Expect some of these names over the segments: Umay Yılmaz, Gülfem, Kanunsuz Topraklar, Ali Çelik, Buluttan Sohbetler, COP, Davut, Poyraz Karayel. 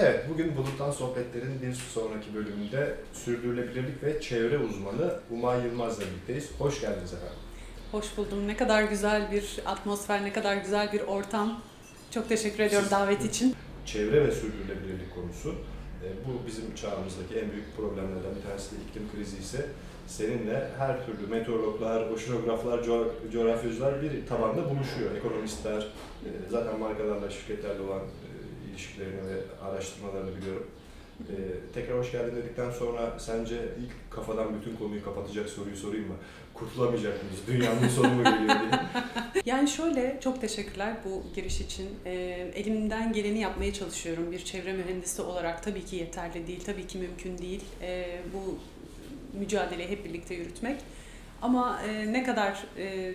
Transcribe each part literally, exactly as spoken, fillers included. Evet, bugün Buluttan Sohbetler'in bir sonraki bölümünde sürdürülebilirlik ve çevre uzmanı Umay Yılmaz'la birlikteyiz. Hoş geldiniz efendim. Hoş buldum. Ne kadar güzel bir atmosfer, ne kadar güzel bir ortam. Çok teşekkür ediyorum davet için. Çevre ve sürdürülebilirlik konusu, bu bizim çağımızdaki en büyük problemlerden bir tanesi de iklim krizi ise seninle her türlü meteorologlar, oşinograflar, coğrafyacılar bir tabanda buluşuyor. Ekonomistler, zaten markalarla, şirketlerle olan ilişkilerini ve araştırmalarını biliyorum. Ee, tekrar hoş geldin dedikten sonra sence ilk kafadan bütün konuyu kapatacak soruyu sorayım mı? Kurtulamayacak mıyız? Dünyanın sonu mu geliyor diye. Yani şöyle, çok teşekkürler bu giriş için. Ee, elimden geleni yapmaya çalışıyorum. Bir çevre mühendisi olarak tabii ki yeterli değil, tabii ki mümkün değil. Ee, bu mücadeleyi hep birlikte yürütmek. Ama e, ne kadar e,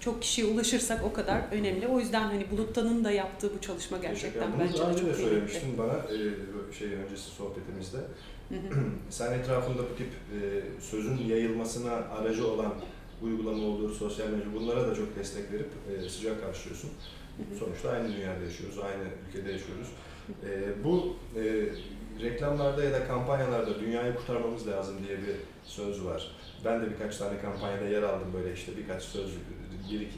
çok kişiye ulaşırsak o kadar önemli. O yüzden hani Buluttan'ın da yaptığı bu çalışma gerçekten yani bence de çok önemli. Söylemiştin bana e, şey öncesi sohbetimizde. Hı hı. Sen etrafında bu tip e, sözün yayılmasına aracı olan uygulama olduğu sosyal medya, bunlara da çok destek verip e, sıcak karşılıyorsun. Hı hı. Sonuçta aynı dünyada yaşıyoruz, aynı ülkede yaşıyoruz. E, bu e, reklamlarda ya da kampanyalarda dünyayı kurtarmamız lazım diye bir söz var. Ben de birkaç tane kampanyada yer aldım, böyle işte birkaç söz, bir iki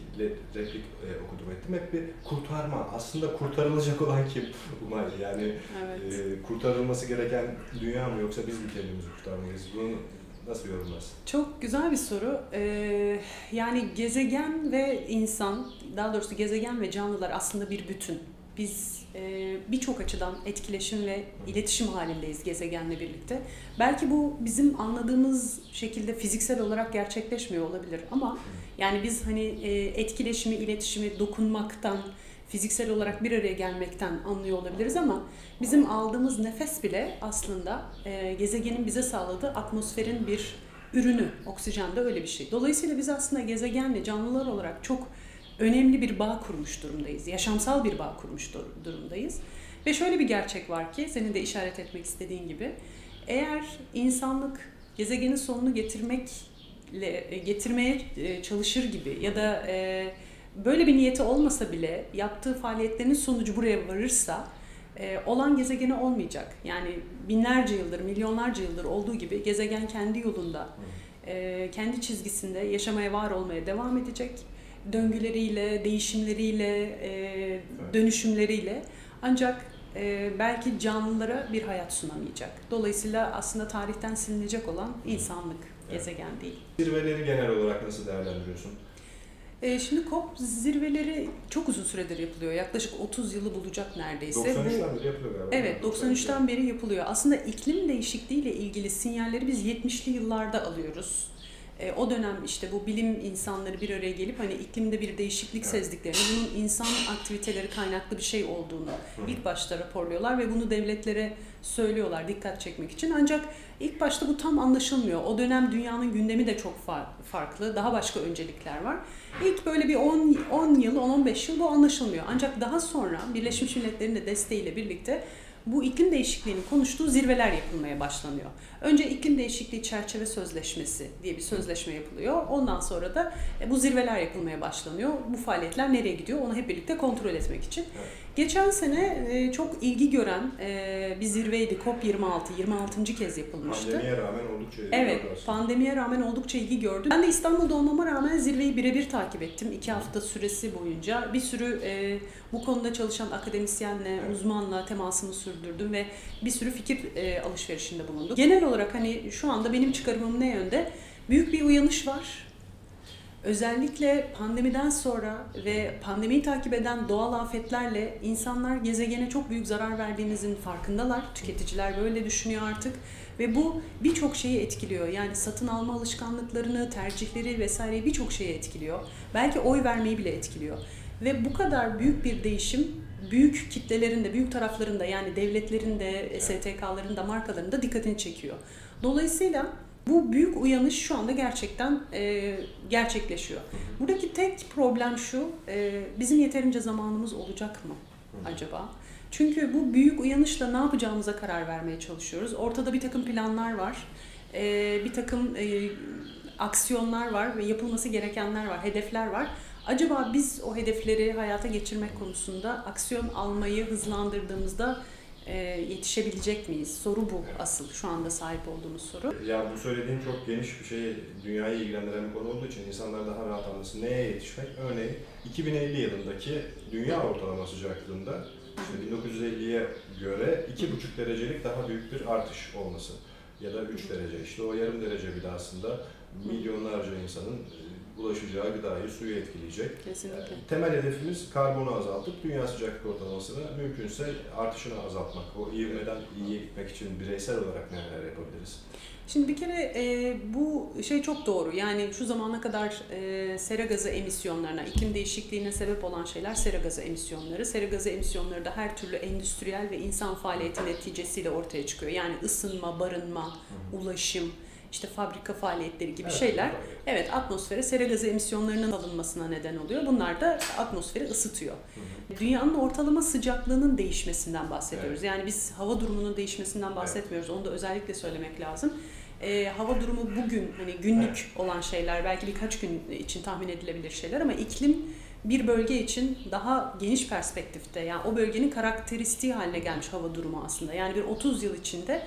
replik e, okudum ettim. Hep bir kurtarma. Aslında kurtarılacak olan kim? Umay. Yani evet. e, kurtarılması gereken dünya mı, yoksa biz mi kendimizi kurtarmalıyız? Bunu nasıl yorumlarsın? Çok güzel bir soru. Ee, yani gezegen ve insan, daha doğrusu gezegen ve canlılar aslında bir bütün. Biz e, birçok açıdan etkileşim ve iletişim halindeyiz gezegenle birlikte. Belki bu bizim anladığımız şekilde fiziksel olarak gerçekleşmiyor olabilir ama yani biz hani e, etkileşimi, iletişimi dokunmaktan, fiziksel olarak bir araya gelmekten anlıyor olabiliriz ama bizim aldığımız nefes bile aslında e, gezegenin bize sağladığı atmosferin bir ürünü. Oksijen de öyle bir şey. Dolayısıyla biz aslında gezegenle canlılar olarak çok önemli bir bağ kurmuş durumdayız. Yaşamsal bir bağ kurmuş durumdayız. Ve şöyle bir gerçek var ki, senin de işaret etmek istediğin gibi, eğer insanlık gezegenin sonunu getirmekle getirmeye çalışır gibi ya da böyle bir niyeti olmasa bile yaptığı faaliyetlerin sonucu buraya varırsa olan gezegeni olmayacak. Yani binlerce yıldır, milyonlarca yıldır olduğu gibi gezegen kendi yolunda, kendi çizgisinde yaşamaya, var olmaya devam edecek. Döngüleriyle, değişimleriyle, e, dönüşümleriyle, ancak e, belki canlılara bir hayat sunamayacak. Dolayısıyla aslında tarihten silinecek olan insanlık, evet, gezegen değil. Zirveleri genel olarak nasıl değerlendiriyorsun? E, şimdi COP zirveleri çok uzun süredir yapılıyor. Yaklaşık otuz yılı bulacak neredeyse. doksan üçten beri yapılıyor galiba. Evet, doksan üçten beri yapılıyor. Aslında iklim değişikliğiyle ilgili sinyalleri biz yetmişli yıllarda alıyoruz. O dönem işte bu bilim insanları bir araya gelip hani iklimde bir değişiklik, evet, sezdiklerini, bunun insan aktiviteleri kaynaklı bir şey olduğunu ilk başta raporluyorlar ve bunu devletlere söylüyorlar dikkat çekmek için. Ancak ilk başta bu tam anlaşılmıyor. O dönem dünyanın gündemi de çok farklı, daha başka öncelikler var. İlk böyle bir on, on yıl, on on beş yıl bu anlaşılmıyor. Ancak daha sonra Birleşmiş Milletler'in de desteğiyle birlikte bu iklim değişikliğinin konuştuğu zirveler yapılmaya başlanıyor. Önce iklim değişikliği çerçeve sözleşmesi diye bir sözleşme yapılıyor. Ondan sonra da bu zirveler yapılmaya başlanıyor. Bu faaliyetler nereye gidiyor onu hep birlikte kontrol etmek için. Geçen sene çok ilgi gören bir zirveydi. COP yirmi altı, yirmi altıncı kez yapılmıştı. Pandemiye rağmen oldukça ilgi, evet, gördü aslında. Pandemiye rağmen oldukça ilgi gördü. Ben de İstanbul'da olmama rağmen zirveyi birebir takip ettim. İki hafta süresi boyunca bir sürü bu konuda çalışan akademisyenle, uzmanla temasımı sürdüm. sürdürdüm ve bir sürü fikir e, alışverişinde bulunduk. Genel olarak hani şu anda benim çıkarımım ne yönde? Büyük bir uyanış var. Özellikle pandemiden sonra ve pandemiyi takip eden doğal afetlerle insanlar gezegene çok büyük zarar verdiğimizin farkındalar. Tüketiciler böyle düşünüyor artık ve bu birçok şeyi etkiliyor. Yani satın alma alışkanlıklarını, tercihleri vesaireyi birçok şeyi etkiliyor. Belki oy vermeyi bile etkiliyor. Ve bu kadar büyük bir değişim büyük kitlelerinde, büyük taraflarında, yani devletlerinde, S T K'larında, markalarında dikkatini çekiyor. Dolayısıyla bu büyük uyanış şu anda gerçekten e, gerçekleşiyor. Buradaki tek problem şu, e, bizim yeterince zamanımız olacak mı acaba? Çünkü bu büyük uyanışla ne yapacağımıza karar vermeye çalışıyoruz. Ortada bir takım planlar var, e, bir takım e, aksiyonlar var ve yapılması gerekenler var, hedefler var. Acaba biz o hedefleri hayata geçirmek konusunda aksiyon almayı hızlandırdığımızda e, yetişebilecek miyiz? Soru bu asıl, şu anda sahip olduğumuz soru. Ya bu söylediğin çok geniş bir şey, dünyayı ilgilendiren bir konu olduğu için insanlar daha rahat anlasın. Neye yetişmek? Örneğin iki bin elli yılındaki dünya ortalama sıcaklığında işte bin dokuz yüz elliye göre iki buçuk derecelik daha büyük bir artış olması ya da üç derece. İşte o yarım derece bile aslında milyonlarca insanın ulaşacağı gıdayı, suyu etkileyecek. Kesinlikle. Temel hedefimiz karbonu azaltıp dünya sıcaklık ortalamasını mümkünse artışını azaltmak. O ivmeden iyiye gitmek için bireysel olarak neler yapabiliriz? Şimdi bir kere e, bu şey çok doğru. Yani şu zamana kadar e, sera gazı emisyonlarına, iklim değişikliğine sebep olan şeyler sera gazı emisyonları. Sera gazı emisyonları da her türlü endüstriyel ve insan faaliyeti neticesiyle ortaya çıkıyor. Yani ısınma, barınma, hı-hı, ulaşım, işte fabrika faaliyetleri gibi, evet, şeyler, evet, atmosfere sera gazı emisyonlarının alınmasına neden oluyor. Bunlar da atmosferi ısıtıyor. Hı hı. Dünyanın ortalama sıcaklığının değişmesinden bahsediyoruz. Evet. Yani biz hava durumunun değişmesinden bahsetmiyoruz. Evet. Onu da özellikle söylemek lazım. Ee, hava durumu bugün hani günlük, evet, olan şeyler, belki birkaç gün için tahmin edilebilir şeyler, ama iklim bir bölge için daha geniş perspektifte, yani o bölgenin karakteristiği haline gelmiş hava durumu aslında. Yani bir otuz yıl içinde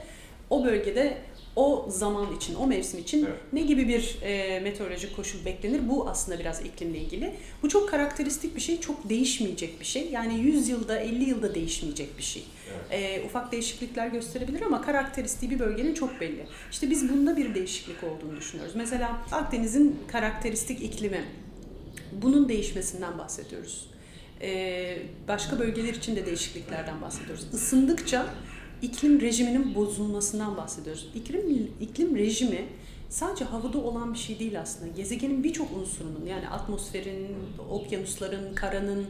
o bölgede, o zaman için, o mevsim için, evet, ne gibi bir e, meteorolojik koşul beklenir? Bu aslında biraz iklimle ilgili. Bu çok karakteristik bir şey, çok değişmeyecek bir şey. Yani yüz yılda, elli yılda değişmeyecek bir şey. Evet. E, ufak değişiklikler gösterebilir ama karakteristiği bir bölgenin çok belli. İşte biz bunda bir değişiklik olduğunu düşünüyoruz. Mesela Akdeniz'in karakteristik iklimi, bunun değişmesinden bahsediyoruz. E, başka bölgeler için de değişikliklerden bahsediyoruz. Isındıkça İklim rejiminin bozulmasından bahsediyoruz. İklim, iklim rejimi sadece havada olan bir şey değil aslında. Gezegenin birçok unsurunun, yani atmosferin, okyanusların, karanın,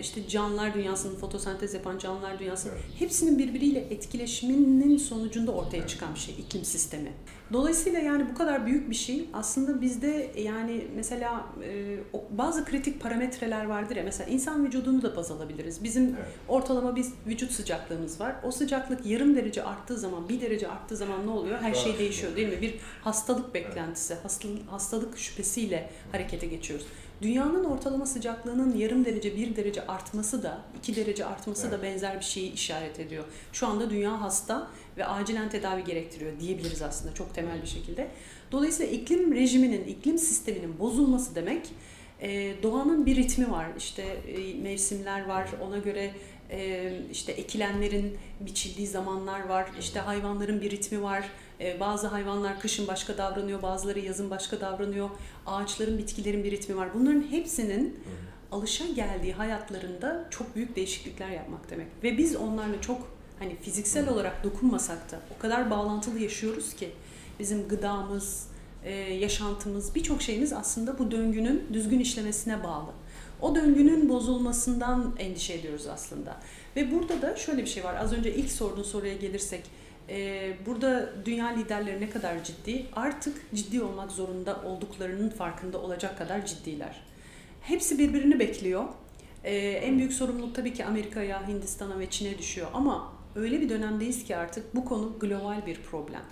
işte canlılar dünyasının, fotosentez yapan canlılar dünyasının, evet, hepsinin birbiriyle etkileşiminin sonucunda ortaya çıkan bir şey iklim sistemi. Dolayısıyla yani bu kadar büyük bir şey aslında bizde, yani mesela bazı kritik parametreler vardır ya, mesela insan vücudunu da baz alabiliriz. Bizim, evet, ortalama bir vücut sıcaklığımız var. O sıcaklık yarım derece arttığı zaman, bir derece arttığı zaman ne oluyor? Her şey değişiyor değil mi? Bir hastalık beklentisi, hastalık şüphesiyle harekete geçiyoruz. Dünyanın ortalama sıcaklığının yarım derece, bir derece artması da, iki derece artması, evet, da benzer bir şeyi işaret ediyor. Şu anda dünya hasta ve acilen tedavi gerektiriyor diyebiliriz aslında, çok temel bir şekilde. Dolayısıyla iklim rejiminin, iklim sisteminin bozulması demek, doğanın bir ritmi var. İşte mevsimler var, ona göre işte ekilenlerin biçildiği zamanlar var, işte hayvanların bir ritmi var. Bazı hayvanlar kışın başka davranıyor, bazıları yazın başka davranıyor. Ağaçların, bitkilerin bir ritmi var. Bunların hepsinin alışageldiği hayatlarında çok büyük değişiklikler yapmak demek. Ve biz onlarla çok hani fiziksel olarak dokunmasak da o kadar bağlantılı yaşıyoruz ki bizim gıdamız, yaşantımız, birçok şeyimiz aslında bu döngünün düzgün işlemesine bağlı. O döngünün bozulmasından endişe ediyoruz aslında. Ve burada da şöyle bir şey var. Az önce ilk sorduğun soruya gelirsek, burada dünya liderleri ne kadar ciddi? Artık ciddi olmak zorunda olduklarının farkında olacak kadar ciddiler. Hepsi birbirini bekliyor. En büyük sorumluluk tabii ki Amerika'ya, Hindistan'a ve Çin'e düşüyor. Ama öyle bir dönemdeyiz ki artık bu konu global bir problem.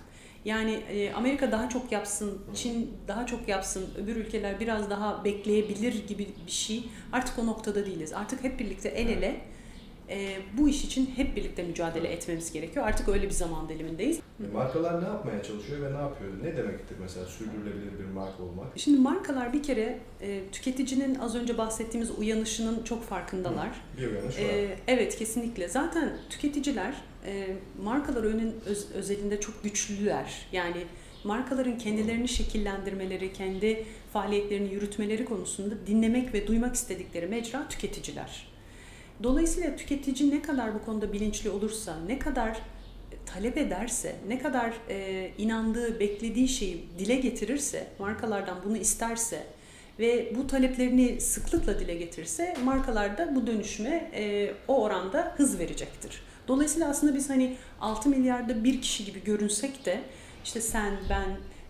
Yani Amerika daha çok yapsın, Çin daha çok yapsın, öbür ülkeler biraz daha bekleyebilir gibi bir şey. Artık o noktada değiliz. Artık hep birlikte el ele, bu iş için hep birlikte mücadele etmemiz gerekiyor. Artık öyle bir zaman dilimindeyiz. Markalar ne yapmaya çalışıyor ve ne yapıyor? Ne demektir mesela sürdürülebilir bir marka olmak? Şimdi markalar bir kere tüketicinin az önce bahsettiğimiz uyanışının çok farkındalar. Bir uyanış var. Evet, kesinlikle. Zaten tüketiciler markalar özelinde çok güçlüler. Yani markaların kendilerini şekillendirmeleri, kendi faaliyetlerini yürütmeleri konusunda dinlemek ve duymak istedikleri mecra tüketiciler. Dolayısıyla tüketici ne kadar bu konuda bilinçli olursa, ne kadar talep ederse, ne kadar e, inandığı, beklediği şeyi dile getirirse, markalardan bunu isterse ve bu taleplerini sıklıkla dile getirirse, markalar da bu dönüşüme e, o oranda hız verecektir. Dolayısıyla aslında biz hani altı milyarda bir kişi gibi görünsek de, işte sen, ben,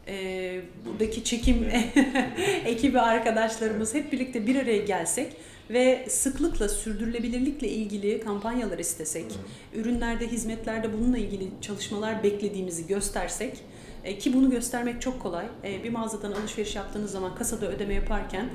e, buradaki çekim ekibi arkadaşlarımız hep birlikte bir araya gelsek ve sıklıkla sürdürülebilirlikle ilgili kampanyalar istesek, ürünlerde, hizmetlerde bununla ilgili çalışmalar beklediğimizi göstersek Ki bunu göstermek çok kolay. Bir mağazadan alışveriş yaptığınız zaman kasada ödeme yaparken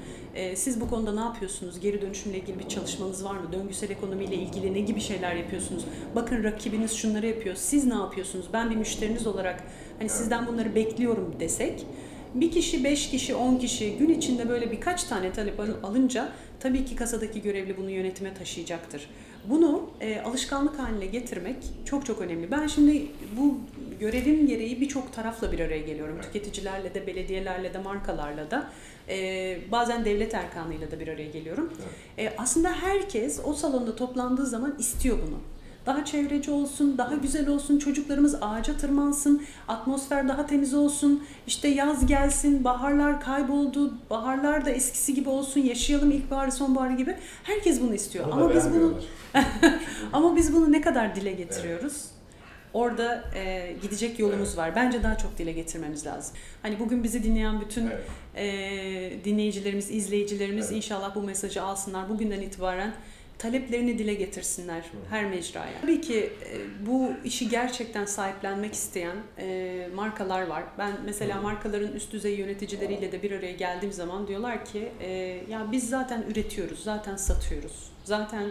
siz bu konuda ne yapıyorsunuz? Geri dönüşümle ilgili bir çalışmanız var mı? Döngüsel ekonomiyle ilgili ne gibi şeyler yapıyorsunuz? Bakın rakibiniz şunları yapıyor. Siz ne yapıyorsunuz? Ben bir müşteriniz olarak hani sizden bunları bekliyorum desek, bir kişi, beş kişi, on kişi gün içinde böyle birkaç tane talep alınca tabii ki kasadaki görevli bunu yönetime taşıyacaktır. Bunu e, alışkanlık haline getirmek çok çok önemli. Ben şimdi bu görevim gereği birçok tarafla bir araya geliyorum. Evet. Tüketicilerle de, belediyelerle de, markalarla da, e, bazen devlet erkanıyla da bir araya geliyorum. Evet. E, aslında herkes o salonda toplandığı zaman istiyor bunu. Daha çevreci olsun, daha güzel olsun, çocuklarımız ağaca tırmansın, atmosfer daha temiz olsun, işte yaz gelsin, baharlar kayboldu, baharlar da eskisi gibi olsun, yaşayalım ilkbaharı, sonbaharı gibi. Herkes bunu istiyor. Bunu ama biz bunu ama biz bunu ne kadar dile getiriyoruz? Evet. Orada e, gidecek yolumuz evet. var. Bence daha çok dile getirmemiz lazım. Hani bugün bizi dinleyen bütün evet. e, dinleyicilerimiz, izleyicilerimiz evet. inşallah bu mesajı alsınlar bugünden itibaren. Taleplerini dile getirsinler her mecraya. Tabii ki bu işi gerçekten sahiplenmek isteyen markalar var. Ben mesela markaların üst düzey yöneticileriyle de bir araya geldiğim zaman diyorlar ki ya biz zaten üretiyoruz, zaten satıyoruz, zaten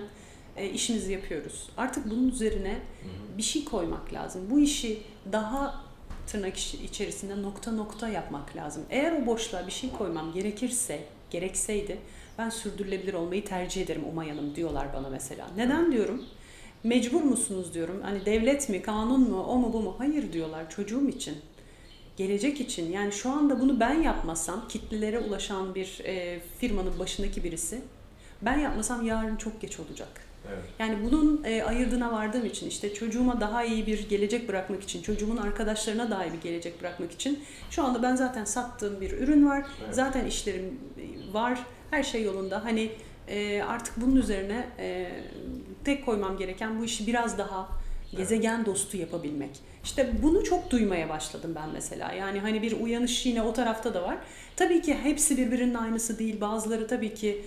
işimizi yapıyoruz. Artık bunun üzerine bir şey koymak lazım. Bu işi daha tırnak içerisinde nokta nokta yapmak lazım. Eğer o boşluğa bir şey koymam gerekirse, gerekseydi ben sürdürülebilir olmayı tercih ederim Umay Hanım diyorlar bana mesela. Neden diyorum? Mecbur musunuz diyorum. Hani devlet mi, kanun mu, o mu, bu mu? Hayır diyorlar, çocuğum için. Gelecek için. Yani şu anda bunu ben yapmasam, kitlelere ulaşan bir e, firmanın başındaki birisi, ben yapmasam yarın çok geç olacak. Evet. Yani bunun e, ayırdına vardığım için, işte çocuğuma daha iyi bir gelecek bırakmak için, çocuğumun arkadaşlarına daha iyi bir gelecek bırakmak için şu anda ben zaten sattığım bir ürün var, evet. zaten işlerim var, her şey yolunda. Hani e, artık bunun üzerine e, tek koymam gereken bu işi biraz daha evet. gezegen dostu yapabilmek. İşte bunu çok duymaya başladım ben mesela. Yani hani bir uyanış yine o tarafta da var. Tabii ki hepsi birbirinin aynısı değil. Bazıları tabii ki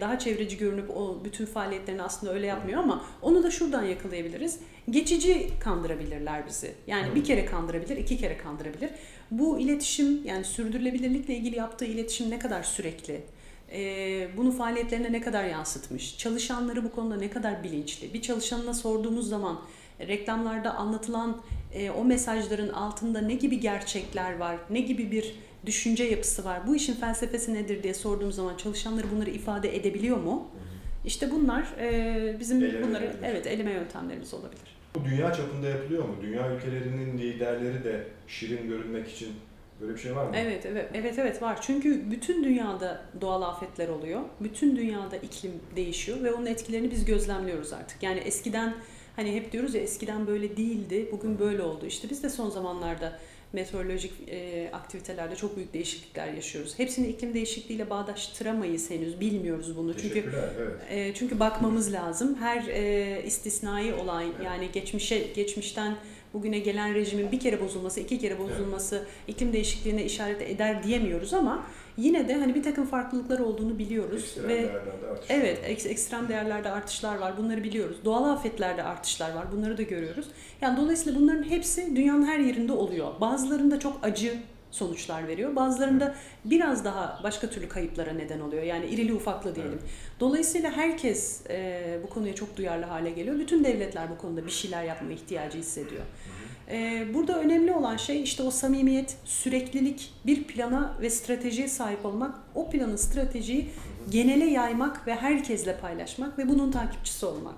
daha çevreci görünüp o bütün faaliyetlerini aslında öyle yapmıyor ama onu da şuradan yakalayabiliriz. Geçici kandırabilirler bizi. Yani bir kere kandırabilir, iki kere kandırabilir. Bu iletişim, yani sürdürülebilirlikle ilgili yaptığı iletişim ne kadar sürekli? Ee, bunu faaliyetlerine ne kadar yansıtmış? Çalışanları bu konuda ne kadar bilinçli? Bir çalışanına sorduğumuz zaman reklamlarda anlatılan e, o mesajların altında ne gibi gerçekler var, ne gibi bir düşünce yapısı var, bu işin felsefesi nedir diye sorduğum zaman çalışanları bunları ifade edebiliyor mu? İşte bunlar e, bizim eleme bunları yöntemler. evet eleme yöntemlerimiz olabilir. Bu dünya çapında yapılıyor mu? Dünya ülkelerinin liderleri de şirin görünmek için böyle bir şey var mı? Evet, evet, evet, evet var. Çünkü bütün dünyada doğal afetler oluyor, bütün dünyada iklim değişiyor ve onun etkilerini biz gözlemliyoruz artık. Yani eskiden hani hep diyoruz ya eskiden böyle değildi, bugün böyle oldu. İşte biz de son zamanlarda meteorolojik e, aktivitelerde çok büyük değişiklikler yaşıyoruz. Hepsini iklim değişikliğiyle bağdaştıramayız henüz, bilmiyoruz bunu. Çünkü evet. e, çünkü bakmamız lazım. Her e, istisnai olay evet. yani geçmişe geçmişten bugüne gelen rejimin bir kere bozulması, iki kere bozulması evet. iklim değişikliğine işaret eder diyemiyoruz ama yine de hani bir takım farklılıklar olduğunu biliyoruz. Ekstrem ve evet, ek, ekstrem değerlerde artışlar var. Bunları biliyoruz. Doğal afetlerde artışlar var. Bunları da görüyoruz. Yani dolayısıyla bunların hepsi dünyanın her yerinde oluyor. Bazılarında çok acı sonuçlar veriyor. Bazılarında biraz daha başka türlü kayıplara neden oluyor. Yani irili ufaklı diyelim. Evet. Dolayısıyla herkes e, bu konuya çok duyarlı hale geliyor. Bütün devletler bu konuda bir şeyler yapma ihtiyacı hissediyor. E, burada önemli olan şey işte o samimiyet, süreklilik, bir plana ve stratejiye sahip olmak, o planı, stratejiyi genele yaymak ve herkesle paylaşmak ve bunun takipçisi olmak.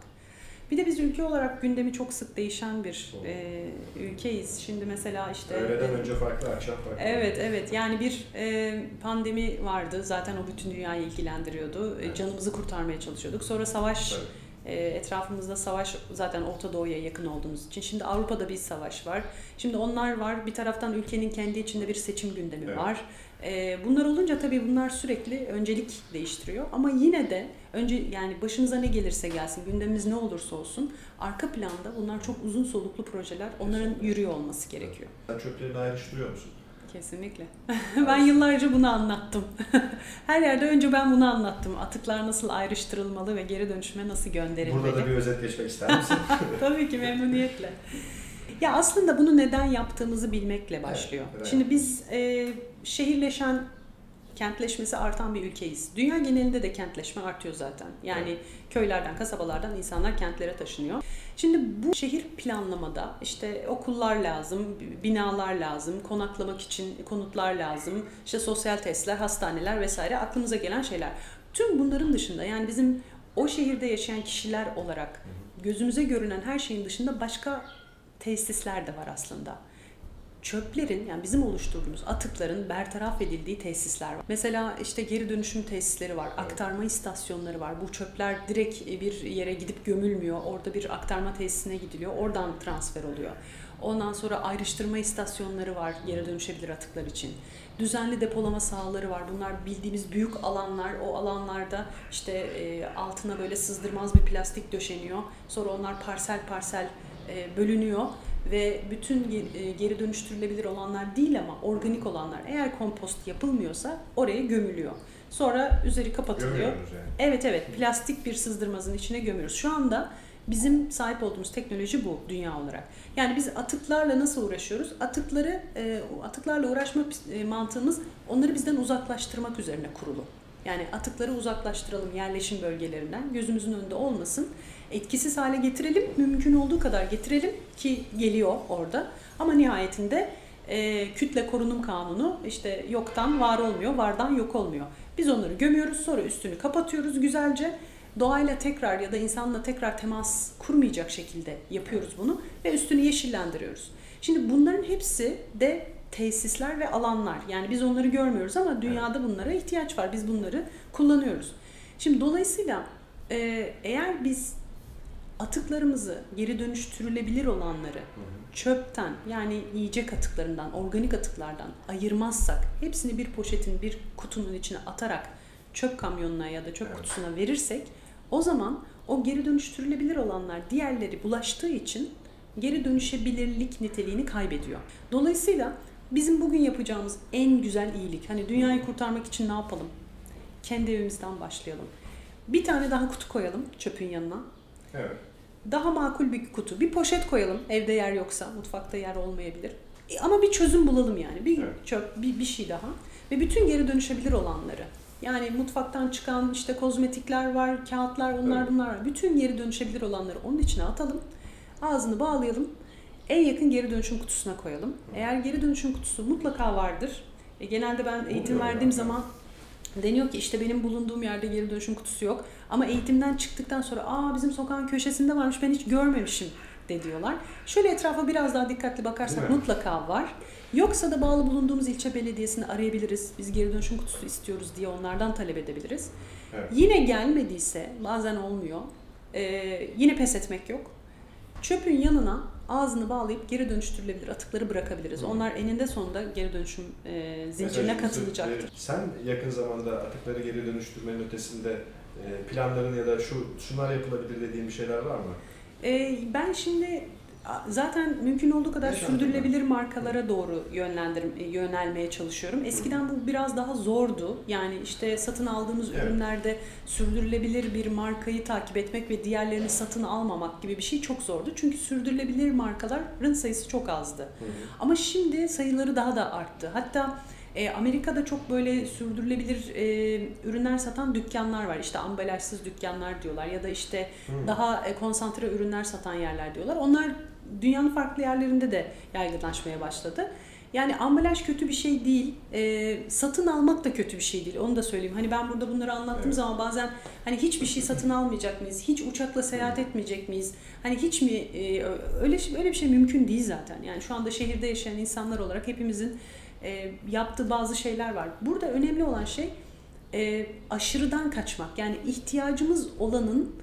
Bir de biz ülke olarak gündemi çok sık değişen bir e, ülkeyiz. Şimdi mesela işte... Öğleden önce farklı, akşam farklı. Evet, evet. Yani bir e, pandemi vardı. Zaten o bütün dünyayı ilgilendiriyordu. Evet. Canımızı kurtarmaya çalışıyorduk. Sonra savaş, e, etrafımızda savaş zaten Orta Doğu'ya yakın olduğumuz için. Şimdi Avrupa'da bir savaş var. Şimdi onlar var. Bir taraftan ülkenin kendi içinde bir seçim gündemi evet. var. E, bunlar olunca tabii bunlar sürekli öncelik değiştiriyor. Ama yine de... Önce yani başımıza ne gelirse gelsin, gündemimiz ne olursa olsun arka planda bunlar çok uzun soluklu projeler, onların kesinlikle. Yürüyor olması gerekiyor. Sen çöplerini ayrıştırıyor musun? Kesinlikle. Ben yıllarca bunu anlattım. Her yerde önce ben bunu anlattım. Atıklar nasıl ayrıştırılmalı ve geri dönüşüme nasıl gönderilmeli? Burada da bir özet geçmek ister misin? Tabii ki memnuniyetle. Ya aslında bunu neden yaptığımızı bilmekle başlıyor. Evet, evet. Şimdi biz e, şehirleşen, kentleşmesi artan bir ülkeyiz. Dünya genelinde de kentleşme artıyor zaten. Yani evet. Köylerden, kasabalardan insanlar kentlere taşınıyor. Şimdi bu şehir planlamada işte okullar lazım, binalar lazım, konaklamak için konutlar lazım, işte sosyal tesisler, hastaneler vesaire aklımıza gelen şeyler. Tüm bunların dışında yani bizim o şehirde yaşayan kişiler olarak gözümüze görünen her şeyin dışında başka tesisler de var aslında. Çöplerin, yani bizim oluşturduğumuz atıkların bertaraf edildiği tesisler var. Mesela işte geri dönüşüm tesisleri var, aktarma istasyonları var. Bu çöpler direkt bir yere gidip gömülmüyor. Orada bir aktarma tesisine gidiliyor, oradan transfer oluyor. Ondan sonra ayrıştırma istasyonları var geri dönüşebilir atıklar için. Düzenli depolama sahaları var. Bunlar bildiğimiz büyük alanlar. O alanlarda işte e, altına böyle sızdırmaz bir plastik döşeniyor. Sonra onlar parsel parsel e, bölünüyor. Ve bütün geri dönüştürülebilir olanlar değil ama organik olanlar eğer kompost yapılmıyorsa oraya gömülüyor. Sonra üzeri kapatılıyor. Yani. Evet evet, plastik bir sızdırmazın içine gömüyoruz. Şu anda bizim sahip olduğumuz teknoloji bu dünya olarak. Yani biz atıklarla nasıl uğraşıyoruz? Atıkları, atıklarla uğraşma mantığımız onları bizden uzaklaştırmak üzerine kurulu. Yani atıkları uzaklaştıralım yerleşim bölgelerinden, gözümüzün önünde olmasın. Etkisiz hale getirelim, mümkün olduğu kadar getirelim ki geliyor orada. Ama nihayetinde e, kütle korunum kanunu işte yoktan var olmuyor, vardan yok olmuyor. Biz onları gömüyoruz, sonra üstünü kapatıyoruz güzelce. Doğayla tekrar ya da insanla tekrar temas kurmayacak şekilde yapıyoruz bunu ve üstünü yeşillendiriyoruz. Şimdi bunların hepsi de tesisler ve alanlar. Yani biz onları görmüyoruz ama dünyada bunlara ihtiyaç var. Biz bunları kullanıyoruz. Şimdi dolayısıyla e, eğer biz atıklarımızı, geri dönüştürülebilir olanları çöpten, yani yiyecek atıklarından, organik atıklardan ayırmazsak, hepsini bir poşetin, bir kutunun içine atarak çöp kamyonuna ya da çöp kutusuna verirsek, o zaman o geri dönüştürülebilir olanlar diğerleri bulaştığı için geri dönüşebilirlik niteliğini kaybediyor. Dolayısıyla bizim bugün yapacağımız en güzel iyilik, hani dünyayı kurtarmak için ne yapalım? Kendi evimizden başlayalım. Bir tane daha kutu koyalım çöpün yanına. Evet. Daha makul bir kutu. Bir poşet koyalım, evde yer yoksa, mutfakta yer olmayabilir. E, ama bir çözüm bulalım yani. Bir evet. çöp, bir, bir şey daha. Ve bütün geri dönüşebilir olanları. Yani mutfaktan çıkan işte kozmetikler var, kağıtlar, onlar evet. bunlar var. Bütün geri dönüşebilir olanları onun içine atalım. Ağzını bağlayalım. En yakın geri dönüşüm kutusuna koyalım. Eğer geri dönüşüm kutusu mutlaka vardır. E, genelde ben eğitim Olur verdiğim yani. zaman... Deniyor ki işte benim bulunduğum yerde geri dönüşüm kutusu yok. Ama eğitimden çıktıktan sonra aa bizim sokağın köşesinde varmış, ben hiç görmemişim de diyorlar. Şöyle etrafa biraz daha dikkatli bakarsak evet. mutlaka var. Yoksa da bağlı bulunduğumuz ilçe belediyesini arayabiliriz. Biz geri dönüşüm kutusu istiyoruz diye onlardan talep edebiliriz. Evet. Yine gelmediyse, bazen olmuyor, ee, yine pes etmek yok. Çöpün yanına ağzını bağlayıp geri dönüştürülebilir atıkları bırakabiliriz. Hı. Onlar eninde sonunda geri dönüşüm e, zincirine evet, katılacaktır. Sen yakın zamanda atıkları geri dönüştürmenin ötesinde e, planların ya da şu şunlar yapılabilir dediğin bir şeyler var mı? E, ben şimdi zaten mümkün olduğu kadar Yaşan sürdürülebilir mi? markalara doğru yönelmeye çalışıyorum. Eskiden bu biraz daha zordu. Yani işte satın aldığımız evet. ürünlerde sürdürülebilir bir markayı takip etmek ve diğerlerini satın almamak gibi bir şey çok zordu. Çünkü sürdürülebilir markaların sayısı çok azdı. Hı hı. Ama şimdi sayıları daha da arttı. Hatta e, Amerika'da çok böyle sürdürülebilir e, ürünler satan dükkanlar var. İşte ambalajsız dükkanlar diyorlar ya da işte hı. daha e, konsantre ürünler satan yerler diyorlar. Onlar dünyanın farklı yerlerinde de yaygınlaşmaya başladı. Yani ambalaj kötü bir şey değil, e, satın almak da kötü bir şey değil, onu da söyleyeyim. Hani ben burada bunları anlattığım evet. zaman bazen hani hiçbir şey satın almayacak mıyız, hiç uçakla seyahat etmeyecek miyiz, hani hiç mi, e, öyle, öyle bir şey mümkün değil zaten. Yani şu anda şehirde yaşayan insanlar olarak hepimizin e, yaptığı bazı şeyler var. Burada önemli olan şey e, aşırıdan kaçmak, yani ihtiyacımız olanın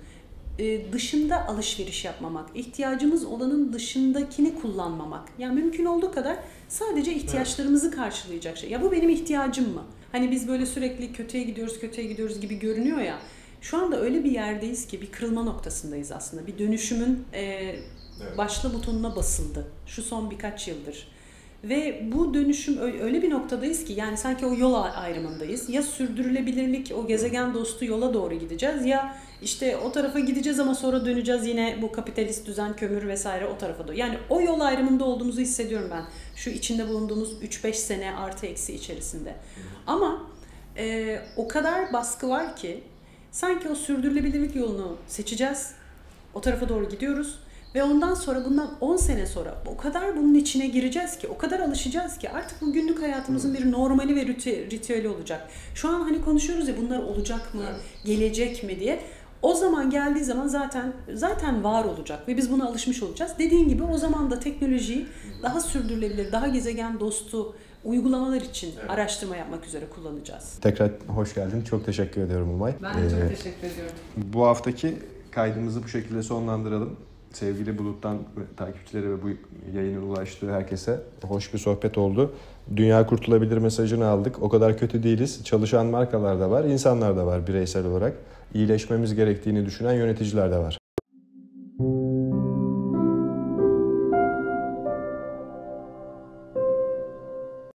dışında alışveriş yapmamak, ihtiyacımız olanın dışındakini kullanmamak. Yani mümkün olduğu kadar sadece ihtiyaçlarımızı karşılayacak şey. Ya bu benim ihtiyacım mı? Hani biz böyle sürekli kötüye gidiyoruz, kötüye gidiyoruz gibi görünüyor ya. Şu anda öyle bir yerdeyiz ki bir kırılma noktasındayız aslında. Bir dönüşümün e, başlı butonuna basıldı. Şu son birkaç yıldır. Ve bu dönüşüm öyle bir noktadayız ki yani sanki o yol ayrımındayız. Ya sürdürülebilirlik, o gezegen dostu yola doğru gideceğiz ya işte o tarafa gideceğiz ama sonra döneceğiz yine bu kapitalist düzen, kömür vesaire o tarafa doğru. Yani o yol ayrımında olduğumuzu hissediyorum ben şu içinde bulunduğumuz üç beş sene artı eksi içerisinde. Ama e, o kadar baskı var ki sanki o sürdürülebilirlik yolunu seçeceğiz, o tarafa doğru gidiyoruz. Ve ondan sonra bundan on sene sonra o kadar bunun içine gireceğiz ki, o kadar alışacağız ki artık bu günlük hayatımızın bir normali ve ritüeli olacak. Şu an hani konuşuyoruz ya bunlar olacak mı, gelecek mi diye. O zaman geldiği zaman zaten zaten var olacak ve biz buna alışmış olacağız. Dediğin gibi o zaman da teknolojiyi daha sürdürülebilir, daha gezegen dostu uygulamalar için evet. araştırma yapmak üzere kullanacağız. Tekrar hoş geldin. Çok teşekkür ediyorum Umay. Ben ee, çok teşekkür ediyorum. Bu haftaki kaydımızı bu şekilde sonlandıralım. Sevgili Bulut'tan takipçilere ve bu yayının ulaştığı herkese hoş bir sohbet oldu. Dünya kurtulabilir mesajını aldık. O kadar kötü değiliz. Çalışan markalar da var, insanlar da var bireysel olarak. İyileşmemiz gerektiğini düşünen yöneticiler de var.